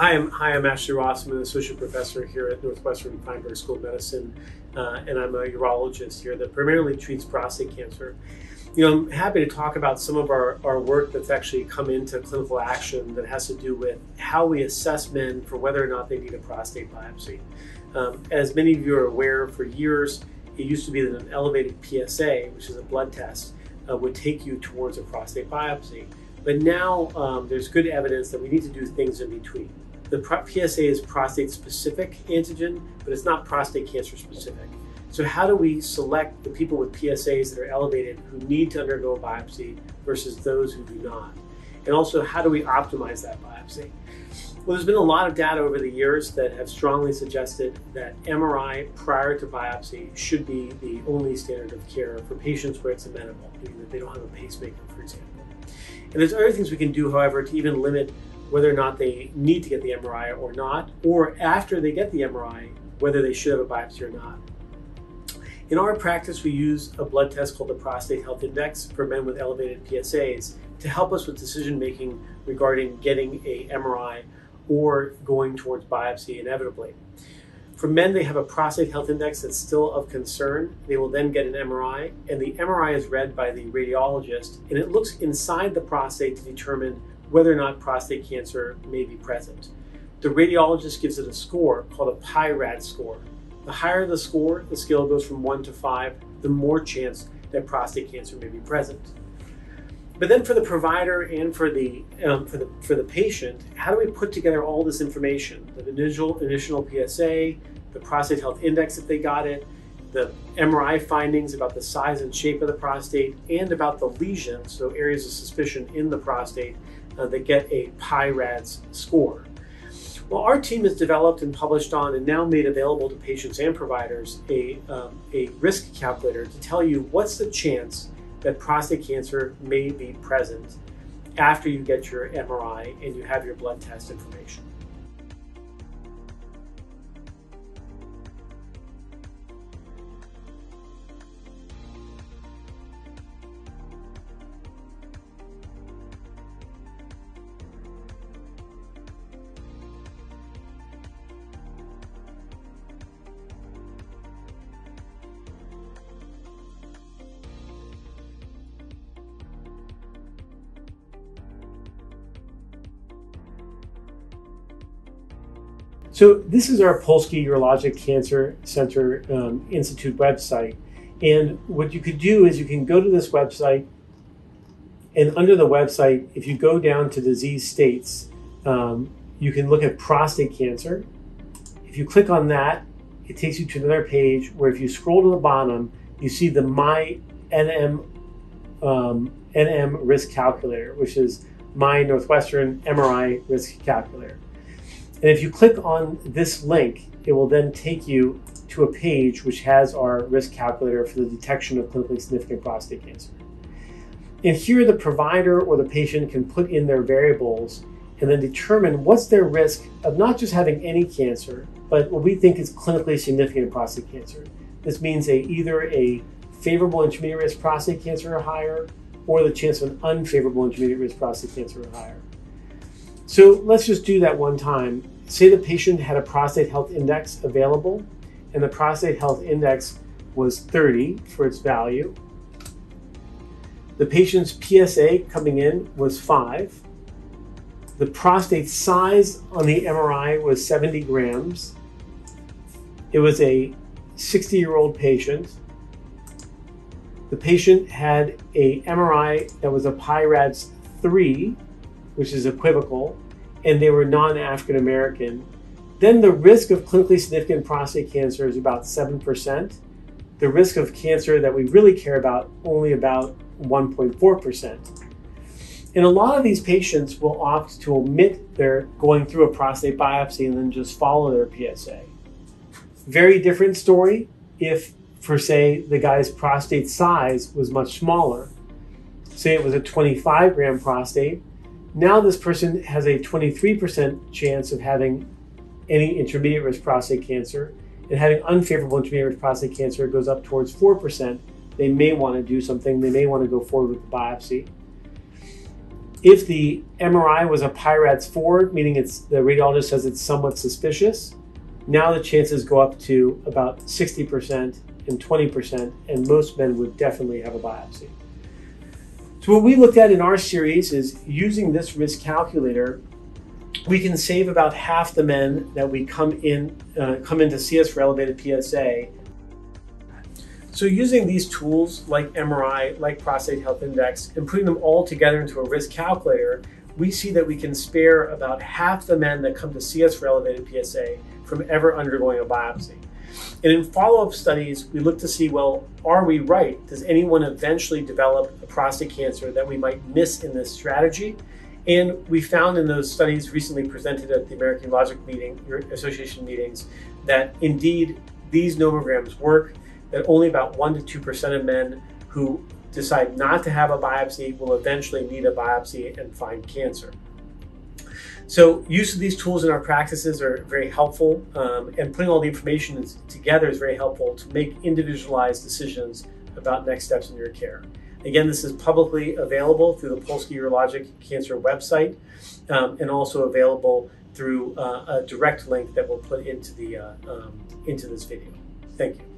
Hi, I'm Ashley Ross. I'm an associate professor here at Northwestern Feinberg School of Medicine, and I'm a urologist here that primarily treats prostate cancer. You know, I'm happy to talk about some of our work that's actually come into clinical action that has to do with how we assess men for whether or not they need a prostate biopsy. As many of you are aware, for years, it used to be that an elevated PSA, which is a blood test, would take you towards a prostate biopsy. But now there's good evidence that we need to do things in between. The PSA is prostate-specific antigen, but it's not prostate cancer-specific. So how do we select the people with PSAs that are elevated who need to undergo a biopsy versus those who do not? And also, how do we optimize that biopsy? Well, there's been a lot of data over the years that have strongly suggested that MRI prior to biopsy should be the only standard of care for patients where it's amenable, meaning that they don't have a pacemaker, for example. And there's other things we can do, however, to even limit whether or not they need to get the MRI or not, or after they get the MRI, whether they should have a biopsy or not. In our practice, we use a blood test called the Prostate Health Index for men with elevated PSAs to help us with decision-making regarding getting a MRI or going towards biopsy inevitably. For men, they have a prostate health index that's still of concern. They will then get an MRI, and the MRI is read by the radiologist, and it looks inside the prostate to determine whether or not prostate cancer may be present. The radiologist gives it a score called a PI-RADS score. The higher the score, the scale goes from 1 to 5, the more chance that prostate cancer may be present. But then for the provider and for the patient, how do we put together all this information? The initial PSA, the prostate health index if they got it, the MRI findings about the size and shape of the prostate, and about the lesions, so areas of suspicion in the prostate, that get a PI-RADS score. Well, our team has developed and published on and now made available to patients and providers a risk calculator to tell you what's the chance that prostate cancer may be present after you get your MRI and you have your blood test information. So this is our Polsky Urologic Cancer Center Institute website. And what you could do is you can go to this website, and under the website, if you go down to disease states, you can look at prostate cancer. If you click on that, it takes you to another page where if you scroll to the bottom, you see the My nMRisk calculator, which is my Northwestern MRI risk calculator. And if you click on this link, it will then take you to a page which has our risk calculator for the detection of clinically significant prostate cancer. And here the provider or the patient can put in their variables and then determine what's their risk of not just having any cancer, but what we think is clinically significant prostate cancer. This means either a favorable intermediate risk prostate cancer or higher, or the chance of an unfavorable intermediate risk prostate cancer or higher. So let's just do that one time. Say the patient had a prostate health index available, and the prostate health index was 30 for its value. The patient's PSA coming in was 5. The prostate size on the MRI was 70 grams. It was a 60-year-old patient. The patient had a MRI that was a PI-RADS 3, which is equivocal, and they were non-African American, then the risk of clinically significant prostate cancer is about 7%. The risk of cancer that we really care about, only about 1.4%. And a lot of these patients will opt to omit their going through a prostate biopsy and then just follow their PSA. Very different story if, for say, the guy's prostate size was much smaller. Say it was a 25-gram prostate, now this person has a 23% chance of having any intermediate risk prostate cancer, and having unfavorable intermediate risk prostate cancer goes up towards 4%. They may want to do something. They may want to go forward with the biopsy. If the MRI was a PI-RADS 4, meaning the radiologist says it's somewhat suspicious, now the chances go up to about 60% and 20%, and most men would definitely have a biopsy. So what we looked at in our series is using this risk calculator, we can save about half the men that we come in to see us for elevated PSA. So using these tools like MRI, like Prostate Health Index, and putting them all together into a risk calculator, we see that we can spare about half the men that come to see us for elevated PSA from ever undergoing a biopsy. And in follow-up studies, we look to see, well, are we right? Does anyone eventually develop a prostate cancer that we might miss in this strategy? And we found in those studies recently presented at the American Urologic Association meetings that indeed these nomograms work, that only about 1% to 2% of men who decide not to have a biopsy will eventually need a biopsy and find cancer. So use of these tools in our practices are very helpful, and putting all the information together is very helpful to make individualized decisions about next steps in your care. Again, this is publicly available through the Polsky Urologic Cancer website, and also available through a direct link that we'll put into this video. Thank you.